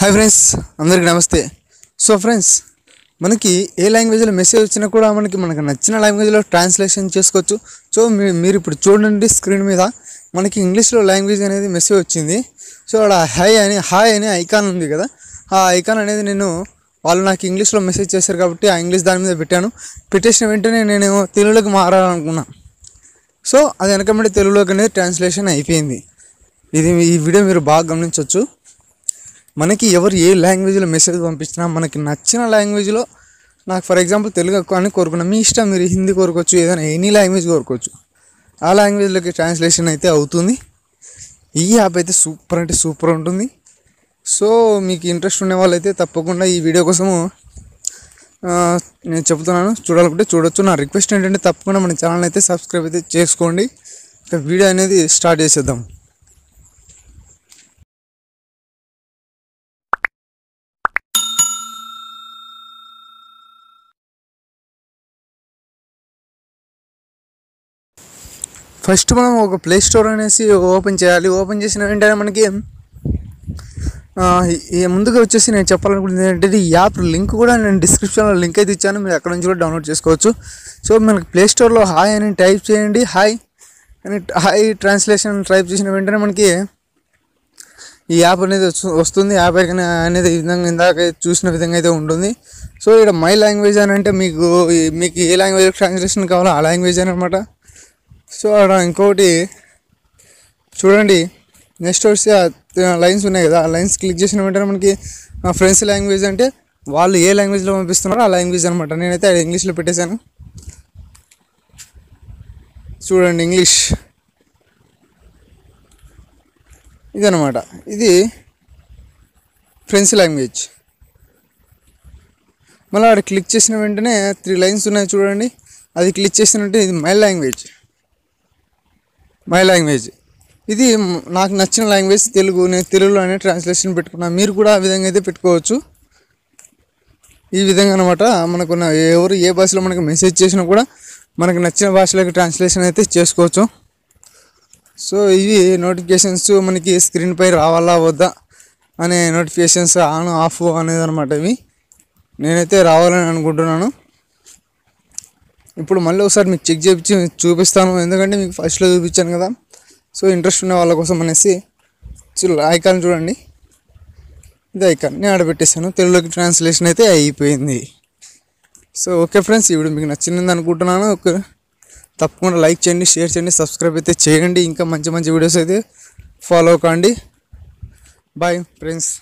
Hi friends अंदर की नमस्ते। सो फ्रेंड्स मन की ए लांग्वेज मेसेज वा मन की नच्चिन लांग्वेज ट्रांसलेशन चेसुकोवच्चु। सो मीरु इप्पुडु चूडंडी स्क्रीन मीद मन की इंग्लीश लांग्वेज अनेदी मेसेज वच्चिंदी। सो अड़ा हाय अने ऐकान उंदी कदा, आ ऐकान अनेदी नेनु वाळ्ळु नाकु इंग्लीश लो मेसेज चेशारु काबट्टी आ इंग्लीश दानि मीद पेट्टानु। पेट्टेसिन वेंटने नेनु तेलुगुलोकी मारालनुकुन्ना। सो अदि अनकमडे तेलुगुलोकी अनेदी ट्रांसलेशन अयिपोयिंदी। ఇది ఈ వీడియో మీరు బాగా గమనించొచ్చు। మనకి ఎవరు ఏ లాంగ్వేజ్ లో మెసేజ్ పంపించినా మనకి నచ్చిన లాంగ్వేజ్ లో, నాకు ఫర్ ఎగ్జాంపుల్ తెలుగు అని కోరుకున్నా, మీ ఇష్టం, మీరు హిందీ కోరుకోవచ్చు, ఏదైనా ఎనీ లాంగ్వేజ్ కోరుకోవచ్చు, ఆ లాంగ్వేజ్ లోకి ట్రాన్స్లేషన్ అయితే అవుతుంది। ఈ యాప్ అయితే సూపర్, అంటే సూపర్ ఉంటుంది। సో మీకు ఇంట్రెస్ట్ ఉన్న వాళ్ళైతే తప్పకుండా ఈ వీడియో కోసం నేను చెప్తున్నాను, చూడాలంటే చూడొచ్చు। నా రిక్వెస్ట్ ఏంటంటే తప్పకుండా మన ఛానల్ అయితే సబ్స్క్రైబ్ అయితే చేసుకోండి। ఇక వీడియో అనేది స్టార్ట్ చేసేద్దాం। ఫస్ట్ మనం ఒక ప్లే స్టోర్ అనేసి ఓపెన్ చేయాలి। ఓపెన్ చేసిన వెంటనే మనకి ముందుగా వచ్చేసి నేను చెప్పాలనుకుంది ఏంటంటే ఈ యాప్ లింక్ కూడా నేను డిస్క్రిప్షన్లో లింక్ అయితే ఇచ్చాను, మీరు అక్కడ నుంచి కూడా డౌన్లోడ్ చేసుకోవచ్చు। సో మనకి ప్లే స్టోర్లో హాయ్ అని టైప్ చేయండి, హాయ్ ట్రాన్స్లేషన్ టైప్ చేసిన వెంటనే మనకి ఈ యాప్ అనేది వస్తుంది। యాప్ అనేది ఈ విధంగా ఇందాక చూసిన విధంగా అయితే ఉంటుంది। సో ఇక్కడ మై లాంగ్వేజ్ అని అంటే మీకు ఏ లాంగ్వేజ్ ట్రాన్స్లేషన్ కావాలో ఆ లాంగ్వేజ్ అని అనమాట। సో అక్కడ ఇంకోటి చూడండి, నెక్స్ట్ వచ్చి లైన్స్ ఉన్నాయి కదా, ఆ లైన్స్ క్లిక్ చేసిన వెంటనే మనకి ఫ్రెంచ్ లాంగ్వేజ్ అంటే వాళ్ళు ఏ లాంగ్వేజ్లో పంపిస్తున్నారో ఆ లాంగ్వేజ్ అనమాట। నేనైతే అది ఇంగ్లీష్లో పెట్టేశాను, చూడండి ఇంగ్లీష్ ఇదనమాట, ఇది ఫ్రెంచ్ లాంగ్వేజ్। మళ్ళీ అక్కడ క్లిక్ చేసిన వెంటనే 3 లైన్స్ ఉన్నాయి చూడండి, అది క్లిక్ చేసినట్టే ఇది మై లాంగ్వేజ్, ఇది నాకు నచ్చిన లాంగ్వేజ్ తెలుగు, నేను తెలుగులోనే ట్రాన్స్లేషన్ పెట్టుకున్నాను। మీరు కూడా ఆ విధంగా అయితే పెట్టుకోవచ్చు, ఈ విధంగా అనమాట। మనకున్న ఎవరు ఏ భాషలో మనకు మెసేజ్ చేసినా కూడా మనకు నచ్చిన భాషలోకి ట్రాన్స్లేషన్ అయితే చేసుకోవచ్చు। సో ఇవి నోటిఫికేషన్స్ మనకి స్క్రీన్పై రావాలా వద్దా అనే నోటిఫికేషన్స్ ఆన్ ఆఫ్ అనేది అనమాట। ఇవి నేనైతే రావాలని అనుకుంటున్నాను, ఇప్పుడు మళ్ళీ ఒకసారి మీకు చెక్ చేయించి చూపిస్తాను, ఎందుకంటే మీకు ఫస్ట్లో చూపించాను కదా। సో ఇంట్రెస్ట్ ఉన్న వాళ్ళ కోసం అనేసి ఐకాన్ చూడండి, ఇది ఐకాన్ నేను ఆడబెట్టేసాను, తెలుగులోకి ట్రాన్స్లేషన్ అయితే అయిపోయింది। సో ఓకే ఫ్రెండ్స్, ఇప్పుడు మీకు నచ్చింది అనుకుంటున్నాను, ఓకే తప్పకుండా లైక్ చేయండి, షేర్ చేయండి, సబ్స్క్రైబ్ అయితే చేయండి, ఇంకా మంచి మంచి వీడియోస్ అయితే ఫాలో కండి। Bye friends.